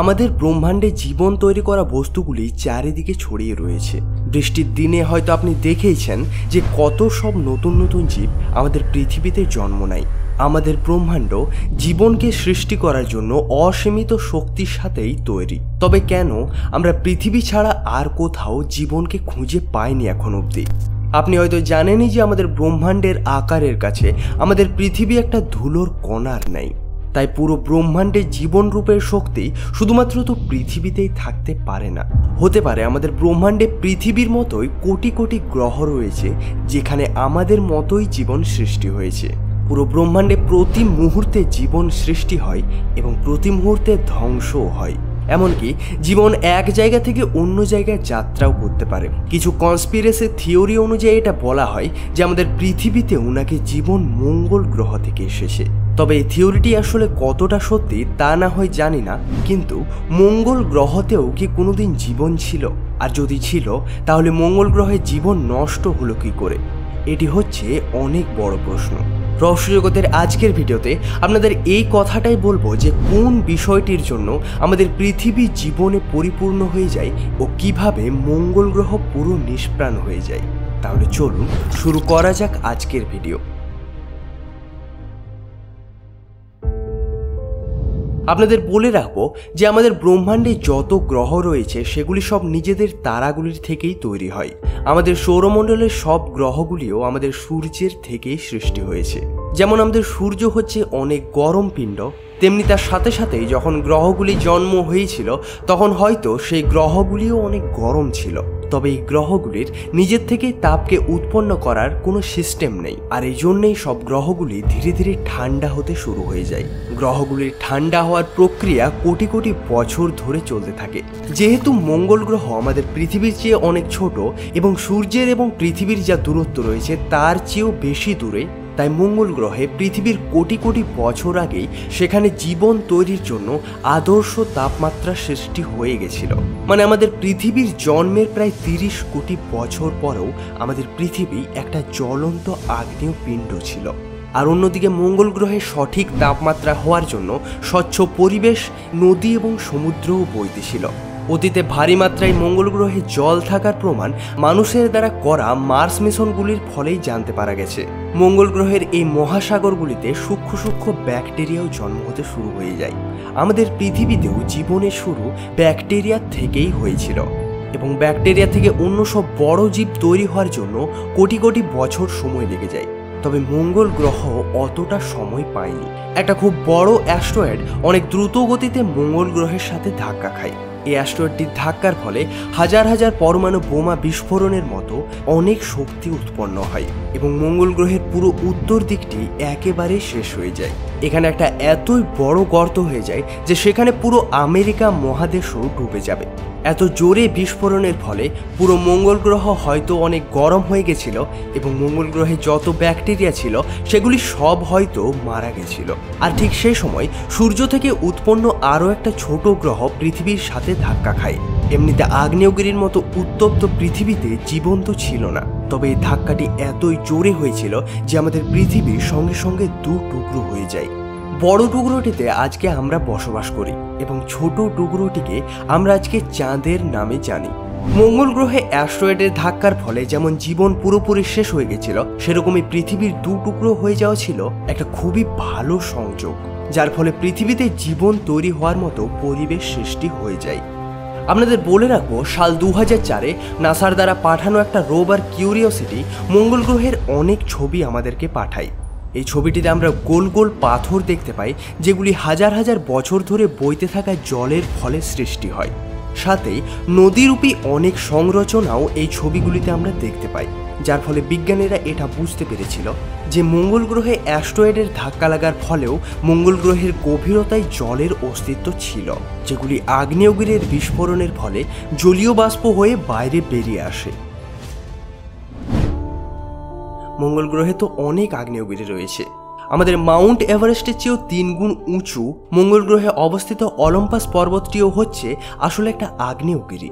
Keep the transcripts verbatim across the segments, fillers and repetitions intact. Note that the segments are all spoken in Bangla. আমাদের ব্রহ্মাণ্ডে জীবন তৈরি করা বস্তুগুলি চারিদিকে ছড়িয়ে রয়েছে। বৃষ্টির দিনে হয়তো আপনি দেখেইছেন যে কত সব নতুন নতুন জীব আমাদের পৃথিবীতে জন্ম নেয়। আমাদের ব্রহ্মাণ্ড জীবনকে সৃষ্টি করার জন্য অসীমিত শক্তির সাথেই তৈরি। তবে কেন আমরা পৃথিবী ছাড়া আর কোথাও জীবনকে খুঁজে পাইনি এখন অবধি? আপনি হয়তো জানেনই যে আমাদের ব্রহ্মাণ্ডের আকারের কাছে আমাদের পৃথিবী একটা ধুলোর কণার নাই। তাই পুরো ব্রহ্মাণ্ডের জীবনরূপের শক্তি শুধুমাত্র তো পৃথিবীতেই থাকতে পারে না। হতে পারে আমাদের ব্রহ্মাণ্ডে পৃথিবীর মতোই কোটি কোটি গ্রহ রয়েছে যেখানে আমাদের মতোই জীবন সৃষ্টি হয়েছে। পুরো ব্রহ্মাণ্ডে প্রতি মুহূর্তে জীবন সৃষ্টি হয় এবং প্রতি মুহূর্তে ধ্বংসও হয়। এমনকি জীবন এক জায়গা থেকে অন্য জায়গায় যাত্রাও করতে পারে। কিছু কনস্পিরেসি থিওরি অনুযায়ী এটা বলা হয় যে আমাদের পৃথিবীতেও নাকি জীবন মঙ্গল গ্রহ থেকে এসেছে। তবে এই থিওরিটি আসলে কতটা সত্যি তা না হয় জানি না, কিন্তু মঙ্গল গ্রহতেও কি কোনোদিন জীবন ছিল? আর যদি ছিল, তাহলে মঙ্গল গ্রহে জীবন নষ্ট হলো কী করে? এটি হচ্ছে অনেক বড় প্রশ্ন। রহস্যজগতের আজকের ভিডিওতে আপনাদের এই কথাটাই বলবো যে কোন বিষয়টির জন্য আমাদের পৃথিবী জীবনে পরিপূর্ণ হয়ে যায় ও কিভাবে মঙ্গল গ্রহ পুরো নিষ্প্রাণ হয়ে যায়। তাহলে চলুন শুরু করা যাক আজকের ভিডিও। আপনাদের বলে রাখবো যে আমাদের ব্রহ্মাণ্ডে যত গ্রহ রয়েছে সেগুলি সব নিজেদের তারাগুলির থেকেই তৈরি হয়। আমাদের সৌরমণ্ডলের সব গ্রহগুলিও আমাদের সূর্যের থেকেই সৃষ্টি হয়েছে। যেমন আমাদের সূর্য হচ্ছে অনেক গরম পিণ্ড, তেমনি তার সাথে সাথেই যখন গ্রহগুলি জন্ম হয়েছিল তখন হয়তো সেই গ্রহগুলিও অনেক গরম ছিল। তবে এই গ্রহগুলির নিজের থেকেই তাপকে উৎপন্ন করার কোনো সিস্টেম নেই, আর এই জন্যেই সব গ্রহগুলি ধীরে ধীরে ঠান্ডা হতে শুরু হয়ে যায়। গ্রহগুলির ঠান্ডা হওয়ার প্রক্রিয়া কোটি কোটি বছর ধরে চলতে থাকে। যেহেতু মঙ্গল গ্রহ আমাদের পৃথিবীর চেয়ে অনেক ছোট এবং সূর্যের এবং পৃথিবীর যা দূরত্ব রয়েছে তার চেয়েও বেশি দূরে, তাই মঙ্গল গ্রহে পৃথিবীর কোটি কোটি বছর আগেই সেখানে জীবন তৈরির জন্য আদর্শ তাপমাত্রা সৃষ্টি হয়ে গেছিল। মানে আমাদের পৃথিবীর জন্মের প্রায় তিরিশ কোটি বছর পরেও আমাদের পৃথিবী একটা জ্বলন্ত আগ্নেয়পিণ্ড ছিল। আর অন্যদিকে মঙ্গল গ্রহে সঠিক তাপমাত্রা হওয়ার জন্য স্বচ্ছ পরিবেশ, নদী এবং সমুদ্রও বইতে ছিল। অতীতে ভারী মাত্রায় মঙ্গল গ্রহে জল থাকার প্রমাণ মানুষের দ্বারা করা মার্স মিশনগুলির ফলেই জানতে পারা গেছে। মঙ্গল গ্রহের এই মহাসাগরগুলিতে সূক্ষ্ম সূক্ষ্ম ব্যাকটেরিয়াও জন্ম হতে শুরু হয়ে যায়। আমাদের পৃথিবীতেও জীবনের শুরু ব্যাকটেরিয়া থেকেই হয়েছিল, এবং ব্যাকটেরিয়া থেকে অন্য সব বড় জীব তৈরি হওয়ার জন্য কোটি কোটি বছর সময় লেগে যায়। তবে মঙ্গল গ্রহ অতটা সময় পায়নি। একটা খুব বড় অ্যাস্ট্রয়েড অনেক দ্রুত গতিতে মঙ্গল গ্রহের সাথে ধাক্কা খায়। এই অ্যাস্ট্রয়েডটির ধাক্কার ফলে হাজার হাজার পরমাণু বোমা বিস্ফোরণের মতো অনেক শক্তি উৎপন্ন হয় এবং মঙ্গল গ্রহের পুরো উত্তর দিকটি একেবারে শেষ হয়ে যায়। এখানে একটা এতই বড় গর্ত হয়ে যায় যে সেখানে পুরো আমেরিকা মহাদেশও ডুবে যাবে। এত জোরে বিস্ফোরণের ফলে পুরো মঙ্গল গ্রহ হয়তো অনেক গরম হয়ে গেছিল এবং মঙ্গল গ্রহে যত ব্যাকটেরিয়া ছিল সেগুলি সব হয়তো মারা গেছিল। আর ঠিক সেই সময় সূর্য থেকে উৎপন্ন আরও একটা ছোট গ্রহ পৃথিবীর সাথে ধাক্কা খায়। এমনিতে আগ্নেয়গিরির মতো উত্তপ্ত পৃথিবীতে জীবন তো ছিল না, তবে এই ধাক্কাটি এতই জোরে হয়েছিল যে আমাদের পৃথিবী সঙ্গে সঙ্গে দু টুকরো হয়ে যায়। বড় টুকরোটিতে আজকে আমরা বসবাস করি এবং ছোট টুকরোটিকে আমরা আজকে চাঁদের নামে জানি। মঙ্গল গ্রহে অ্যাস্ট্রয়েডের ধাক্কার ফলে যেমন জীবন পুরোপুরি শেষ হয়ে গেছিল, সেরকমই পৃথিবীর দু টুকরো হয়ে যাওয়া ছিল একটা খুবই ভালো সংযোগ, যার ফলে পৃথিবীতে জীবন তৈরি হওয়ার মতো পরিবেশ সৃষ্টি হয়ে যায়। আপনাদের বলে রাখবো সাল দু হাজার চারে নাসার দ্বারা পাঠানো একটা রোভার কিউরিওসিটি মঙ্গল গ্রহের অনেক ছবি আমাদেরকে পাঠায়। এই ছবিটিতে আমরা গোল গোল পাথর দেখতে পাই যেগুলি হাজার হাজার বছর ধরে বইতে থাকা জলের ফলে সৃষ্টি হয়। সাথেই নদীরূপী অনেক সংরচনাও এই ছবিগুলিতে আমরা দেখতে পাই, যার ফলে বিজ্ঞানীরা এটা বুঝতে পেরেছিল যে মঙ্গল গ্রহে অ্যাস্ট্রয়েডের ধাক্কা লাগার ফলেও মঙ্গল গ্রহের গভীরতায় জলের অস্তিত্ব ছিল, যেগুলি আগ্নেয়গিরির বিস্ফোরণের ফলে জলীয় বাষ্প হয়ে বাইরে বেরিয়ে আসে। মঙ্গল গ্রহে তো অনেক আগ্নেয়গিরি রয়েছে। আমাদের মাউন্ট এভারেস্টের চেয়েও তিন গুণ উঁচু মঙ্গল গ্রহে অবস্থিত অলিম্পাস পর্বতটিও হচ্ছে আসলে একটা আগ্নেয়গিরি।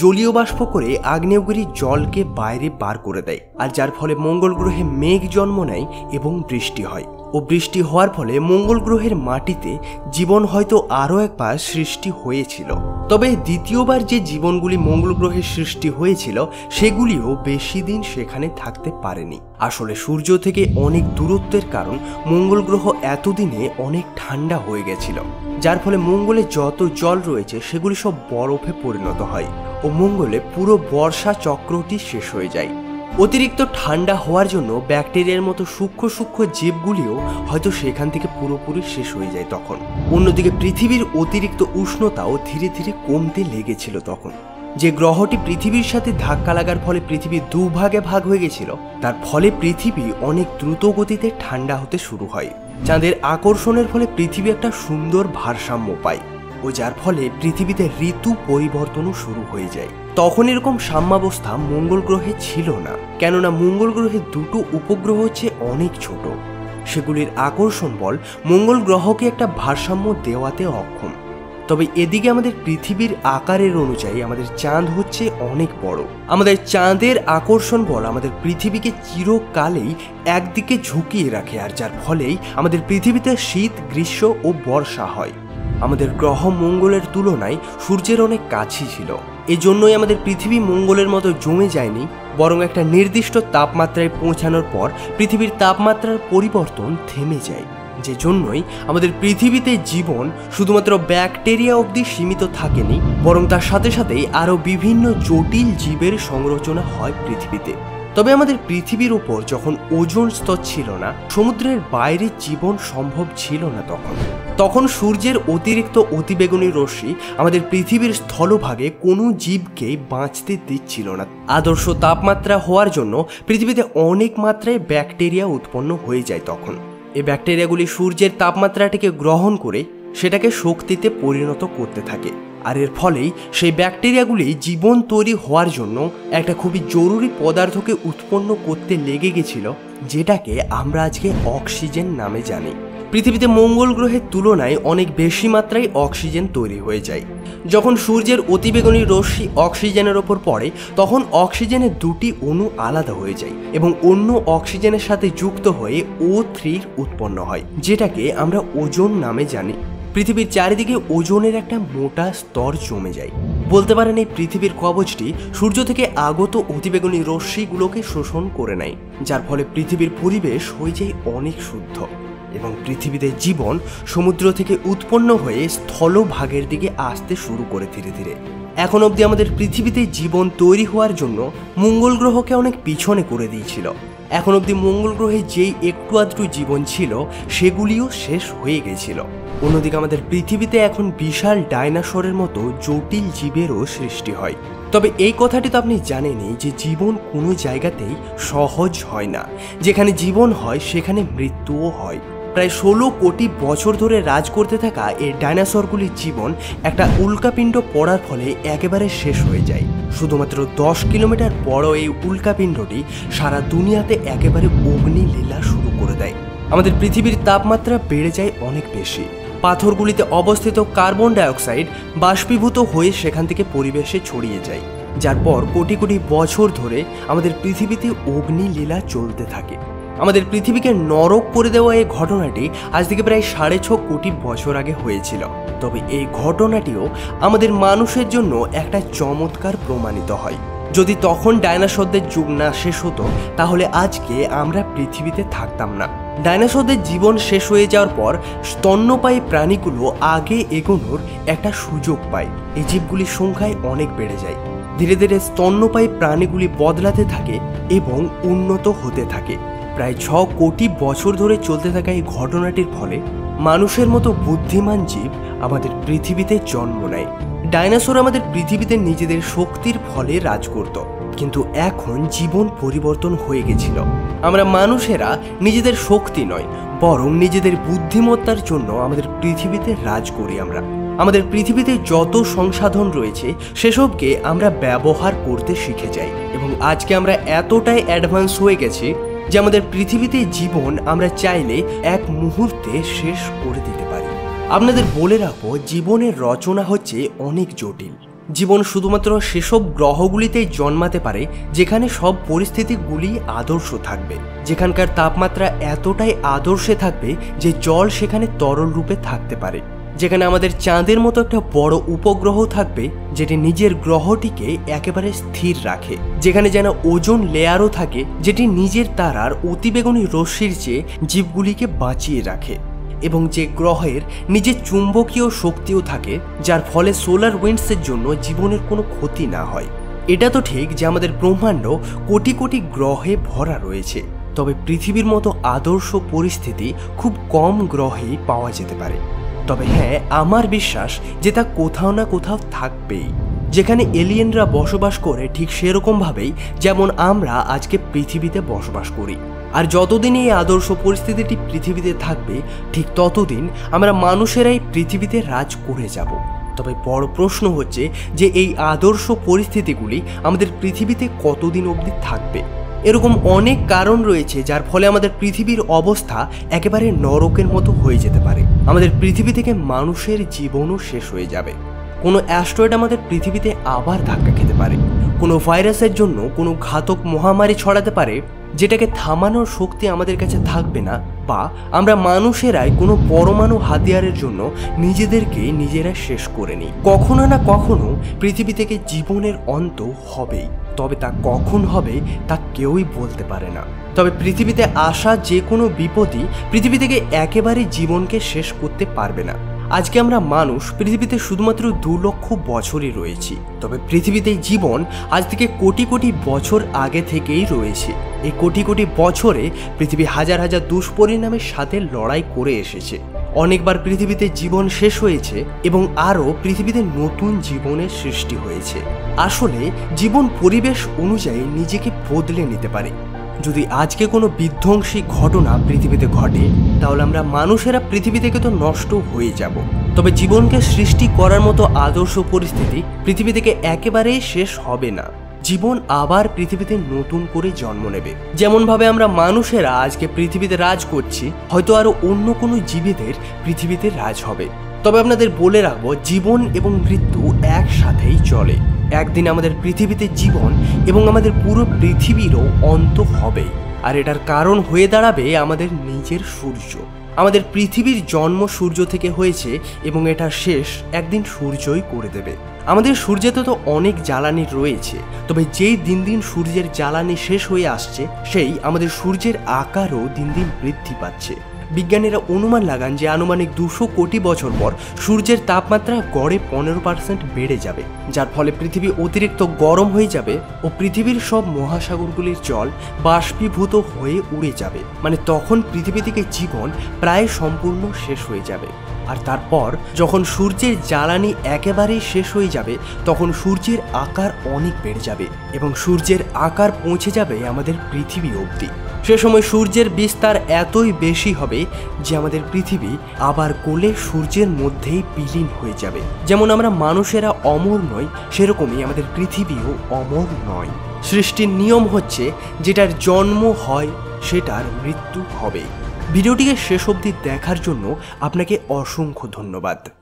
জলীয় বাষ্প করে আগ্নেয়গিরি জলকে বাইরে বার করে দেয়, আর যার ফলে মঙ্গল গ্রহে মেঘ জন্ম নেয় এবং বৃষ্টি হয়। ও বৃষ্টি হওয়ার ফলে মঙ্গল গ্রহের মাটিতে জীবন হয়তো আরও একবার সৃষ্টি হয়েছিল। তবে দ্বিতীয়বার যে জীবনগুলি মঙ্গল গ্রহে সৃষ্টি হয়েছিল সেগুলিও বেশি দিন সেখানে থাকতে পারেনি। আসলে সূর্য থেকে অনেক দূরত্বের কারণ মঙ্গল গ্রহ এতদিনে অনেক ঠান্ডা হয়ে গেছিল, যার ফলে মঙ্গলে যত জল রয়েছে সেগুলি সব বরফে পরিণত হয় ও মঙ্গলে পুরো বর্ষা চক্রটি শেষ হয়ে যায়। অতিরিক্ত ঠান্ডা হওয়ার জন্য ব্যাকটেরিয়ার মতো সূক্ষ্ম সূক্ষ্ম জীবগুলিও হয়তো সেখান থেকে পুরোপুরি শেষ হয়ে যায় তখন। অন্যদিকে পৃথিবীর অতিরিক্ত উষ্ণতাও ধীরে ধীরে কমতে লেগেছিল তখন। যে গ্রহটি পৃথিবীর সাথে ধাক্কা লাগার ফলে পৃথিবী দুভাগে ভাগ হয়ে গেছিল, তার ফলে পৃথিবী অনেক দ্রুত গতিতে ঠান্ডা হতে শুরু হয়। চাঁদের আকর্ষণের ফলে পৃথিবী একটা সুন্দর ভারসাম্য পায় ও যার ফলে পৃথিবীতে ঋতু পরিবর্তনও শুরু হয়ে যায়। তখন এরকম সাম্যাবস্থা মঙ্গল গ্রহে ছিল না, কেননা মঙ্গল গ্রহে দুটো উপগ্রহ হচ্ছে অনেক ছোট, সেগুলির আকর্ষণ বল মঙ্গল গ্রহকে একটা ভারসাম্য দেওয়াতে অক্ষম। তবে এদিকে আমাদের পৃথিবীর আকারের অনুযায়ী আমাদের চাঁদ হচ্ছে অনেক বড়। আমাদের চাঁদের আকর্ষণ বল আমাদের পৃথিবীকে চিরকালেই একদিকে ঝুঁকিয়ে রাখে, আর যার ফলেই আমাদের পৃথিবীতে শীত, গ্রীষ্ম ও বর্ষা হয়। আমাদের গ্রহ মঙ্গলের তুলনায় সূর্যের অনেক কাছে ছিল, এজন্যই আমাদের পৃথিবী মঙ্গলের মতো জমে যায়নি, বরং একটা নির্দিষ্ট তাপমাত্রায় পৌঁছানোর পর পৃথিবীর তাপমাত্রার পরিবর্তন থেমে যায়, যে জন্যই আমাদের পৃথিবীতে জীবন শুধুমাত্র ব্যাকটেরিয়া অবধি সীমিত থাকেনি, বরং তার সাথে সাথেই আরও বিভিন্ন জটিল জীবের সংরচনা হয় পৃথিবীতে। তবে আমাদের পৃথিবীর উপর যখন ওজোন স্তর ছিল না, সমুদ্রের বাইরে জীবন সম্ভব ছিল না তখন। তখন সূর্যের অতিরিক্ত অতিবেগুনি রশ্মি আমাদের পৃথিবীর স্থলভাগে কোনো জীবকে বাঁচতে দিচ্ছিল না। আদর্শ তাপমাত্রা হওয়ার জন্য পৃথিবীতে অনেক মাত্রায় ব্যাকটেরিয়া উৎপন্ন হয়ে যায় তখন। এই ব্যাকটেরিয়াগুলি সূর্যের তাপমাত্রাটিকে গ্রহণ করে সেটাকে শক্তিতে পরিণত করতে থাকে, আর এর ফলেই সেই ব্যাকটেরিয়াগুলি জীবন তৈরি হওয়ার জন্য একটা খুবই জরুরি পদার্থকে উৎপন্ন করতে লেগে গেছিল, যেটাকে আমরা আজকে অক্সিজেন নামে জানি। পৃথিবীতে মঙ্গল গ্রহের তুলনায় অনেক বেশি মাত্রায় অক্সিজেন তৈরি হয়ে যায়। যখন সূর্যের অতিবেগুনি রশ্মি অক্সিজেনের ওপর পড়ে, তখন অক্সিজেনের দুটি অণু আলাদা হয়ে যায় এবং অন্য অক্সিজেনের সাথে যুক্ত হয়ে ও থ্রির উৎপন্ন হয়, যেটাকে আমরা ওজোন নামে জানি। পৃথিবীর চারিদিকে ওজোনের একটা মোটা স্তর জমে যায়। বলতে পারেন এই পৃথিবীর কবচটি সূর্য থেকে আগত অতিবেগুনি রশ্মিগুলোকে শোষণ করে নেয়, যার ফলে পৃথিবীর পরিবেশ হয়ে যায় অনেক শুদ্ধ এবং পৃথিবীতে জীবন সমুদ্র থেকে উৎপন্ন হয়ে স্থলভাগের দিকে আসতে শুরু করে ধীরে ধীরে। এখন অবধি আমাদের পৃথিবীতে জীবন তৈরি হওয়ার জন্য মঙ্গল গ্রহকে অনেক পিছনে করে দিয়েছিল। এখন অবধি মঙ্গল গ্রহে যেই একটু আধটু জীবন ছিল সেগুলিও শেষ হয়ে গেছিল। অন্যদিকে আমাদের পৃথিবীতে এখন বিশাল ডাইনোসরের মতো জটিল জীবেরও সৃষ্টি হয়। তবে এই কথাটি তো আপনি জানেনই যে জীবন কোনো জায়গাতেই সহজ হয় না, যেখানে জীবন হয় সেখানে মৃত্যুও হয়। প্রায় ষোলো কোটি বছর ধরে রাজ করতে থাকা এই ডাইনোসরগুলির জীবন একটা উল্কাপিণ্ড পড়ার ফলে একেবারে শেষ হয়ে যায়। শুধুমাত্র দশ কিলোমিটার বড় এই উল্কাপিণ্ডটি সারা দুনিয়াতে একেবারে অগ্নিলীলা শুরু করে দেয়। আমাদের পৃথিবীর তাপমাত্রা বেড়ে যায় অনেক বেশি। পাথরগুলিতে অবস্থিত কার্বন ডাইঅক্সাইড বাষ্পীভূত হয়ে সেখান থেকে পরিবেশে ছড়িয়ে যায়, যার পর কোটি কোটি বছর ধরে আমাদের পৃথিবীতে অগ্নিলীলা চলতে থাকে। আমাদের পৃথিবীকে নরক করে দেওয়া এই ঘটনাটি আজ থেকে প্রায় সাড়ে ছ কোটি বছর আগে হয়েছিল। তবে এই ঘটনাটিও আমাদের মানুষের জন্য একটা চমৎকার প্রমাণিত হয়। যদি তখন ডাইনোসরদের যুগ না শেষ হতো, তাহলে আজকে আমরা পৃথিবীতে থাকতাম না। ডাইনোসরদের জীবন শেষ হয়ে যাওয়ার পর স্তন্যপায়ী প্রাণীগুলো আগে এগোনোর একটা সুযোগ পায়। এই জীবগুলির সংখ্যায় অনেক বেড়ে যায়। ধীরে ধীরে স্তন্যপায়ী প্রাণীগুলি বদলাতে থাকে এবং উন্নত হতে থাকে। প্রায় ছ কোটি বছর ধরে চলতে থাকা এই ঘটনাটির ফলে মানুষের মতো বুদ্ধিমান জীব আমাদের পৃথিবীতে জন্ম নেয়। ডাইনোসর আমাদের পৃথিবীতে নিজেদের শক্তির ফলে রাজ করত, কিন্তু এখন জীবন পরিবর্তন হয়ে গেছিল। আমরা মানুষেরা নিজেদের শক্তি নয়, বরং নিজেদের বুদ্ধিমত্তার জন্য আমাদের পৃথিবীতে রাজ করি আমরা। আমাদের পৃথিবীতে যত সংসাধন রয়েছে সেসবকে আমরা ব্যবহার করতে শিখে যাই এবং আজকে আমরা এতটাই অ্যাডভান্স হয়ে গেছি যে আমাদের পৃথিবীতে জীবন আমরা চাইলে এক মুহূর্তে শেষ করে দিতে পারি। আপনাদের বলে রাখবো, জীবনের রচনা হচ্ছে অনেক জটিল। জীবন শুধুমাত্র সেসব গ্রহগুলিতেই জন্মাতে পারে যেখানে সব পরিস্থিতিগুলি আদর্শ থাকবে, যেখানকার তাপমাত্রা এতটাই আদর্শে থাকবে যে জল সেখানে তরল রূপে থাকতে পারে, যেখানে আমাদের চাঁদের মতো একটা বড় উপগ্রহ থাকবে যেটি নিজের গ্রহটিকে একেবারে স্থির রাখে, যেখানে যেন ওজোন লেয়ারও থাকে যেটি নিজের তারার অতিবেগুনি রশ্মির চেয়ে জীবগুলিকে বাঁচিয়ে রাখে, এবং যে গ্রহের নিজের চুম্বকীয় শক্তিও থাকে যার ফলে সোলার উইন্ডসের জন্য জীবনের কোনো ক্ষতি না হয়। এটা তো ঠিক যে আমাদের ব্রহ্মাণ্ড কোটি কোটি গ্রহে ভরা রয়েছে, তবে পৃথিবীর মতো আদর্শ পরিস্থিতি খুব কম গ্রহেই পাওয়া যেতে পারে। তবে হ্যাঁ, আমার বিশ্বাস যে তা কোথাও না কোথাও থাকবেই, যেখানে এলিয়েনরা বসবাস করে ঠিক সেরকমভাবেই যেমন আমরা আজকে পৃথিবীতে বসবাস করি। আর যতদিন এই আদর্শ পরিস্থিতিটি পৃথিবীতে থাকবে ঠিক ততদিন আমরা মানুষেরাই পৃথিবীতে রাজ করে যাব। তবে বড় প্রশ্ন হচ্ছে যে এই আদর্শ পরিস্থিতিগুলি আমাদের পৃথিবীতে কতদিন অবধি থাকবে। এরকম অনেক কারণ রয়েছে যার ফলে আমাদের পৃথিবীর অবস্থা একেবারে নরকের মতো হয়ে যেতে পারে, আমাদের পৃথিবী থেকে মানুষের জীবনও শেষ হয়ে যাবে, কোনো অ্যাস্ট্রয়েড আমাদের পৃথিবীতে আবার ধাক্কা খেতে পারে, কোনো ভাইরাসের জন্য কোনো ঘাতক মহামারী ছড়াতে পারে যেটাকে থামানোর শক্তি আমাদের কাছে থাকবে না, বা আমরা মানুষেরাই কোনো পরমাণু হাতিয়ারের জন্য নিজেদেরকে নিজেরা শেষ করে নিই। কখনো না কখনো পৃথিবী থেকে জীবনের অন্ত হবেই, তবে তা কখন হবে তা কেউই বলতে পারে না। তবে পৃথিবীতে আসা যে কোনো বিপদই পৃথিবী থেকে একেবারে জীবনকে শেষ করতে পারবে না। আজকে আমরা মানুষ পৃথিবীতে শুধুমাত্র দু লক্ষ বছরই রয়েছি, তবে পৃথিবীতে জীবন আজ থেকে কোটি কোটি বছর আগে থেকেই রয়েছে। এই কোটি কোটি বছরে পৃথিবী হাজার হাজার দুষ্পরিণামের সাথে লড়াই করে এসেছে, অনেকবার পৃথিবীতে জীবন শেষ হয়েছে এবং আরও পৃথিবীতে নতুন জীবনের সৃষ্টি হয়েছে। আসলে জীবন পরিবেশ অনুযায়ী নিজেকে বদলে নিতে পারে। যদি আজকে কোনো বিধ্বংসী ঘটনা পৃথিবীতে ঘটে তাহলে আমরা মানুষেরা পৃথিবী থেকে তো নষ্ট হয়ে যাব, তবে জীবনকে সৃষ্টি করার মতো আদর্শ পরিস্থিতি পৃথিবী থেকে একেবারেই শেষ হবে না। জীবন আবার পৃথিবীতে নতুন করে জন্ম নেবে। যেমনভাবে আমরা মানুষেরা আজকে পৃথিবীতে রাজ করছি, হয়তো আরও অন্য কোনো জীবীদের পৃথিবীতে রাজ হবে। তবে আপনাদের বলে রাখবো, জীবন এবং মৃত্যু একসাথেই চলে। একদিন আমাদের পৃথিবীতে জীবন এবং আমাদের পুরো পৃথিবীরও অন্ত হবে, আর এটার কারণ হয়ে দাঁড়াবে আমাদের নিজের সূর্য। আমাদের পৃথিবীর জন্ম সূর্য থেকে হয়েছে এবং এটা শেষ একদিন সূর্যই করে দেবে। আমাদের সূর্যেতে তো অনেক জ্বালানি রয়েছে, তবে যেই দিন দিন সূর্যের জ্বালানি শেষ হয়ে আসছে সেই আমাদের সূর্যের আকারও দিন দিন বৃদ্ধি পাচ্ছে। বিজ্ঞানীরা অনুমান লাগান যে আনুমানিক দুশো কোটি বছর পর সূর্যের তাপমাত্রা গড়ে পনেরো পার্সেন্ট বেড়ে যাবে, যার ফলে পৃথিবী অতিরিক্ত গরম হয়ে যাবে ও পৃথিবীর সব মহাসাগরগুলির জল বাষ্পীভূত হয়ে উড়ে যাবে। মানে তখন পৃথিবী থেকে জীবন প্রায় সম্পূর্ণ শেষ হয়ে যাবে। আর তারপর যখন সূর্যের জ্বালানি একেবারেই শেষ হয়ে যাবে তখন সূর্যের আকার অনেক বেড়ে যাবে এবং সূর্যের আকার পৌঁছে যাবে আমাদের পৃথিবী অবধি। সে সময় সূর্যের বিস্তার এতই বেশি হবে যে আমাদের পৃথিবী আবার কোলে সূর্যের মধ্যেই বিলীন হয়ে যাবে। যেমন আমরা মানুষেরা অমর নই, সেরকমই আমাদের পৃথিবীও অমর নয়। সৃষ্টির নিয়ম হচ্ছে যেটার জন্ম হয় সেটার মৃত্যু হবে। ভিডিওটিকে শেষ অবধি দেখার জন্য আপনাকে অসংখ্য ধন্যবাদ।